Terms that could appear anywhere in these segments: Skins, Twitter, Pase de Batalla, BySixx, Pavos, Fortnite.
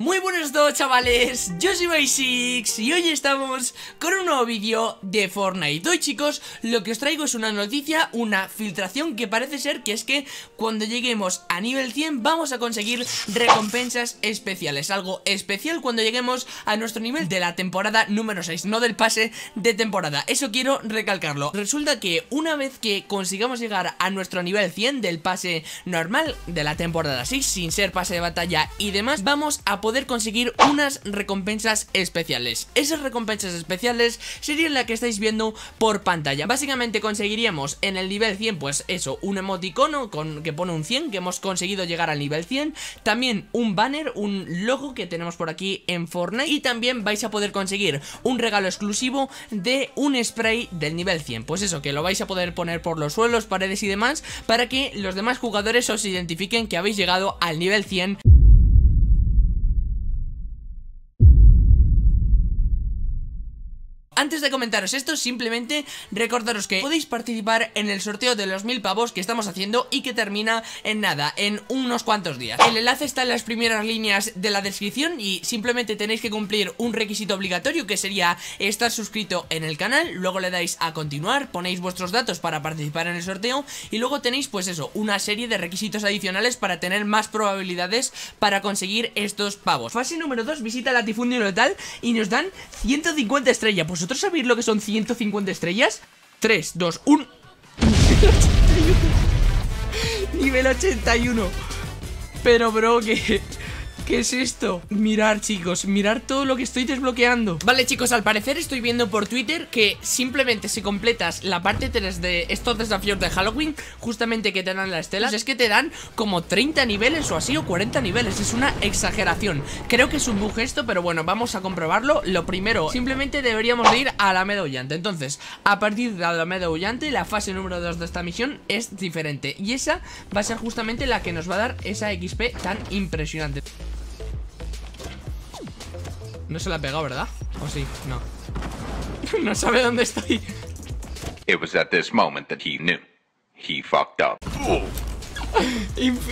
Muy buenos días, chavales, yo soy BySixx y hoy estamos con un nuevo vídeo de Fortnite. Hoy, chicos, lo que os traigo es una noticia, una filtración que parece ser que es que cuando lleguemos a nivel 100 vamos a conseguir recompensas especiales, algo especial cuando lleguemos a nuestro nivel de la temporada número 6, no del pase de temporada, eso quiero recalcarlo. Resulta que una vez que consigamos llegar a nuestro nivel 100 del pase normal de la temporada 6, sin ser pase de batalla y demás, vamos a poder conseguir unas recompensas especiales. Esas recompensas especiales serían las que estáis viendo por pantalla. Básicamente conseguiríamos en el nivel 100, pues eso, un emoticono que pone un 100, que hemos conseguido llegar al nivel 100, también un banner, un logo que tenemos por aquí en Fortnite, y también vais a poder conseguir un regalo exclusivo de un spray del nivel 100, pues eso, que lo vais a poder poner por los suelos, paredes y demás, para que los demás jugadores os identifiquen que habéis llegado al nivel 100. Antes de comentaros esto, simplemente recordaros que podéis participar en el sorteo de los 1000 pavos que estamos haciendo y que termina en nada, en unos cuantos días. El enlace está en las primeras líneas de la descripción y simplemente tenéis que cumplir un requisito obligatorio, que sería estar suscrito en el canal, luego le dais a continuar, ponéis vuestros datos para participar en el sorteo y luego tenéis, pues eso, una serie de requisitos adicionales para tener más probabilidades para conseguir estos pavos. Fase número 2, visita latifundio local y nos dan 150 estrellas. Pues ¿vosotros sabéis lo que son 150 estrellas? 3, 2, 1... Nivel 81. Pero bro, ¿Qué es esto? Mirad, chicos, mirad todo lo que estoy desbloqueando. Vale, chicos, al parecer estoy viendo por Twitter que simplemente si completas la parte 3 de estos desafíos de Halloween, justamente que te dan la estela, pues es que te dan como 30 niveles o así, o 40 niveles. Es una exageración. Creo que es un bug esto, pero bueno, vamos a comprobarlo. Lo primero, simplemente deberíamos de ir a la Alameda Aullante. Entonces, a partir de la Alameda Aullante, la fase número 2 de esta misión es diferente, y esa va a ser justamente la que nos va a dar esa XP tan impresionante. No se la ha pegado, ¿verdad? ¿O sí? No. No sabe dónde estoy. It was at this moment that he knew. He fucked up.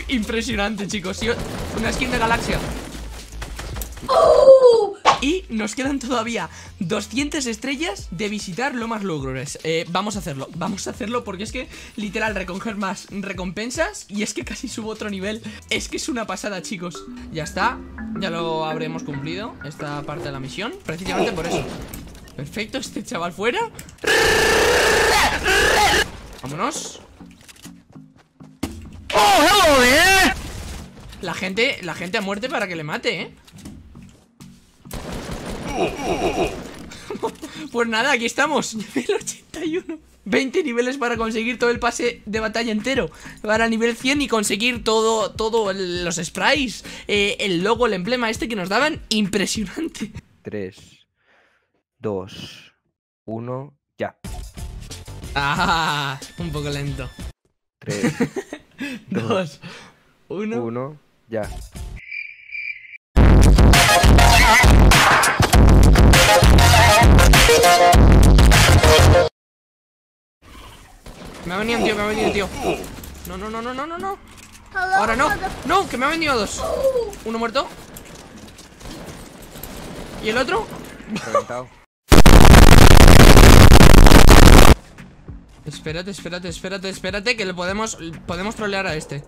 Impresionante, chicos. Una skin de galaxia. Y nos quedan todavía 200 estrellas de visitar lomas lúgubres. Vamos a hacerlo porque es que literal recoger más recompensas. Y es que casi subo otro nivel. Es que es una pasada, chicos. Ya está, ya lo habremos cumplido, esta parte de la misión, precisamente por eso. Perfecto, este chaval fuera. Vámonos. Oh, hello, eh. La gente a muerte para que le mate, eh. Pues nada, aquí estamos. Nivel 81. 20 niveles para conseguir todo el pase de batalla entero. Para nivel 100 y conseguir todo los sprites, el logo, el emblema este que nos daban. Impresionante. 3, 2, 1, ya. Ah, un poco lento. 3, 2, 1, ya. Me ha venido un tío, me ha venido un tío. No. Ahora no, no, que me ha venido dos. Uno muerto. ¿Y el otro? Espérate, que le podemos trolear a este.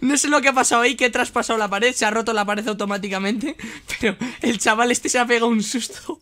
No sé lo que ha pasado ahí, que he traspasado la pared, se ha roto la pared automáticamente, pero el chaval este se ha pegado un susto.